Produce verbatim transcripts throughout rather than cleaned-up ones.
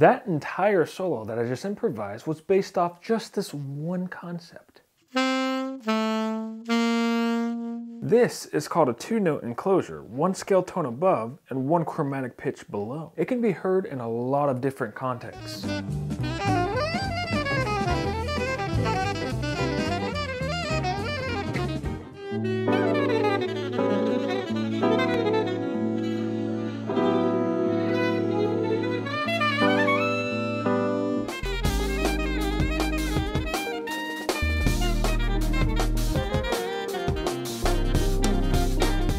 That entire solo that I just improvised was based off just this one concept. This is called a two-note enclosure, one scale tone above and one chromatic pitch below. It can be heard in a lot of different contexts.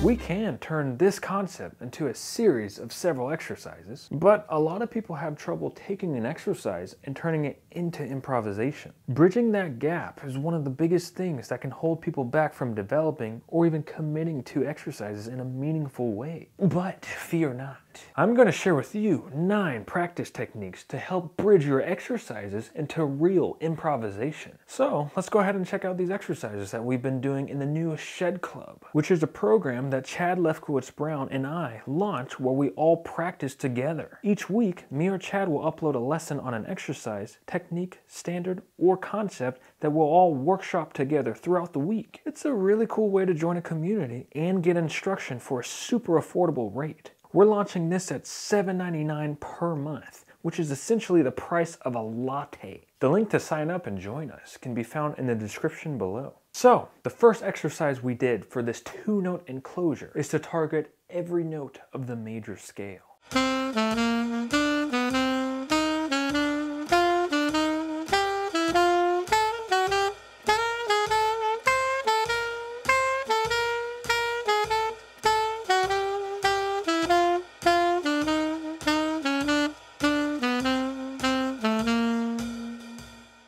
We can turn this concept into a series of several exercises, but a lot of people have trouble taking an exercise and turning it into improvisation. Bridging that gap is one of the biggest things that can hold people back from developing or even committing to exercises in a meaningful way. But fear not. I'm going to share with you nine practice techniques to help bridge your exercises into real improvisation. So let's go ahead and check out these exercises that we've been doing in the new Shed Club, which is a program that Chad Lefkowitz-Brown and I launch where we all practice together. Each week, me or Chad will upload a lesson on an exercise, technique, standard, or concept that we'll all workshop together throughout the week. It's a really cool way to join a community and get instruction for a super affordable rate. We're launching this at seven ninety-nine per month, which is essentially the price of a latte. The link to sign up and join us can be found in the description below. So, the first exercise we did for this two-note enclosure is to target every note of the major scale.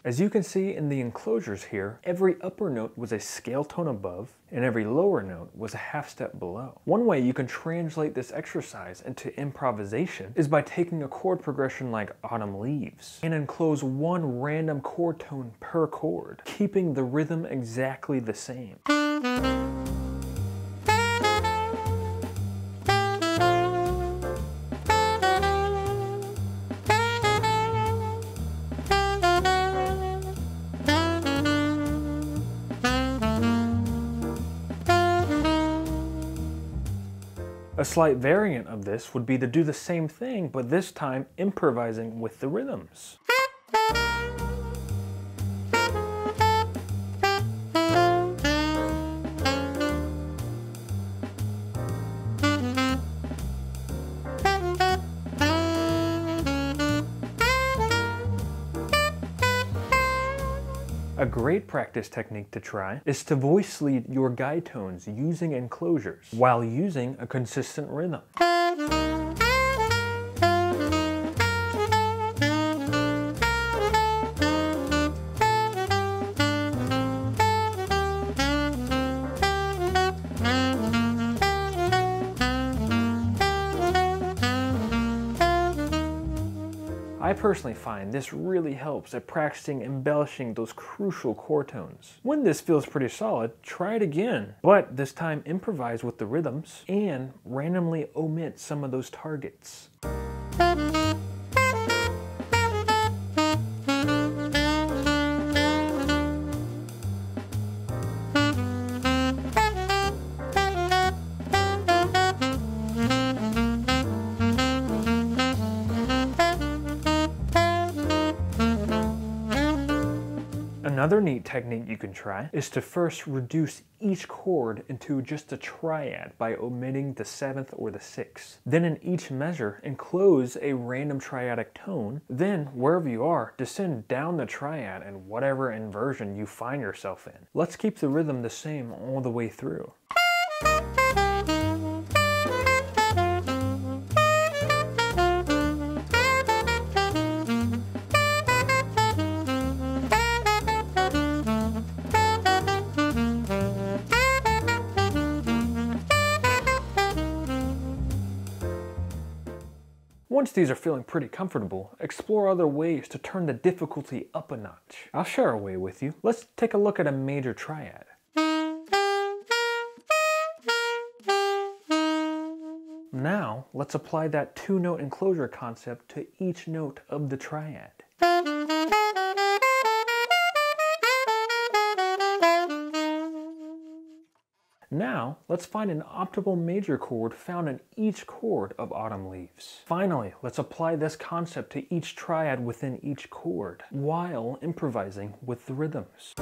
As you can see in the enclosures here, every upper note was a scale tone above and every lower note was a half step below. One way you can translate this exercise into improvisation is by taking a chord progression like Autumn Leaves and enclose one random chord tone per chord, keeping the rhythm exactly the same. A slight variant of this would be to do the same thing, but this time improvising with the rhythms. A great practice technique to try is to voice lead your guide tones using enclosures while using a consistent rhythm. I personally find this really helps at practicing embellishing those crucial chord tones. When this feels pretty solid, try it again, but this time improvise with the rhythms and randomly omit some of those targets. Another neat technique you can try is to first reduce each chord into just a triad by omitting the seventh or the sixth. Then in each measure, enclose a random triadic tone. Then, wherever you are, descend down the triad in whatever inversion you find yourself in. Let's keep the rhythm the same all the way through. Once these are feeling pretty comfortable, explore other ways to turn the difficulty up a notch. I'll share a way with you. Let's take a look at a major triad. Now, let's apply that two-note enclosure concept to each note of the triad. Now, let's find an optimal major chord found in each chord of Autumn Leaves. Finally, let's apply this concept to each triad within each chord, while improvising with the rhythms.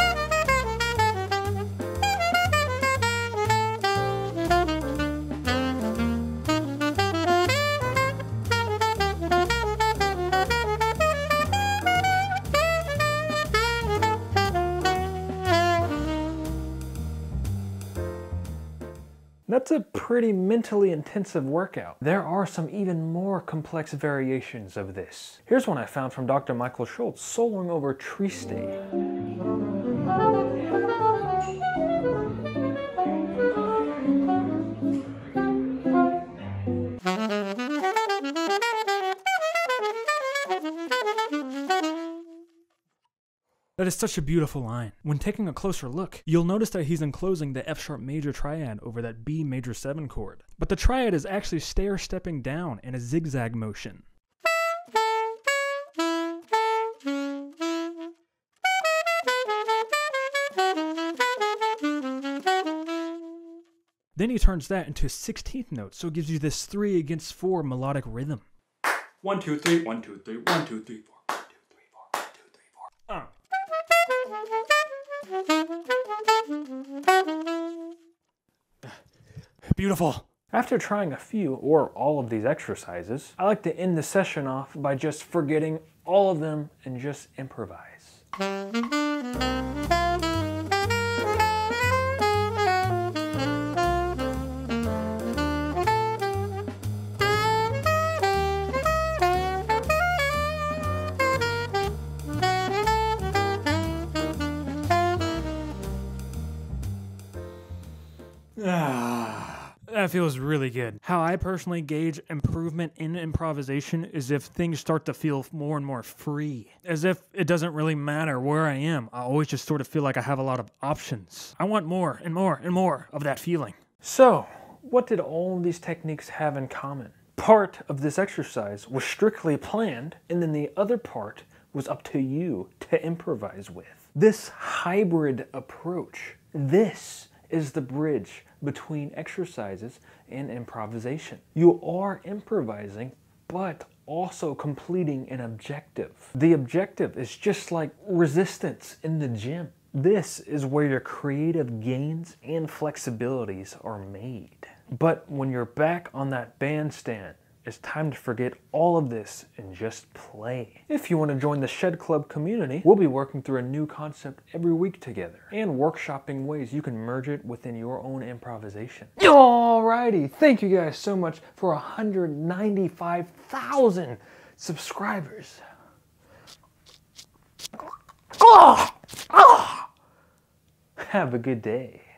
That's a pretty mentally intensive workout. There are some even more complex variations of this. Here's one I found from Doctor Michael Schultz soloing over Triste. That is such a beautiful line. When taking a closer look, you'll notice that he's enclosing the F sharp major triad over that B major seven chord. But the triad is actually stair-stepping down in a zigzag motion. Then he turns that into a sixteenth note, so it gives you this three against four melodic rhythm. One, two, three, one, two, three, one, two, three, four, one, two, three, four, one, two, three, four. Uh. Beautiful. After trying a few or all of these exercises, I like to end the session off by just forgetting all of them and just improvise. That feels really good. How I personally gauge improvement in improvisation is if things start to feel more and more free. As if it doesn't really matter where I am. I always just sort of feel like I have a lot of options. I want more and more and more of that feeling. So, what did all these techniques have in common? Part of this exercise was strictly planned, and then the other part was up to you to improvise with. This hybrid approach, this is the bridge between exercises and improvisation. You are improvising, but also completing an objective. The objective is just like resistance in the gym. This is where your creative gains and flexibilities are made. But when you're back on that bandstand, it's time to forget all of this and just play. If you want to join the Shed Club community, we'll be working through a new concept every week together and workshopping ways you can merge it within your own improvisation. Alrighty, thank you guys so much for one hundred ninety-five thousand subscribers. Oh, oh. Have a good day.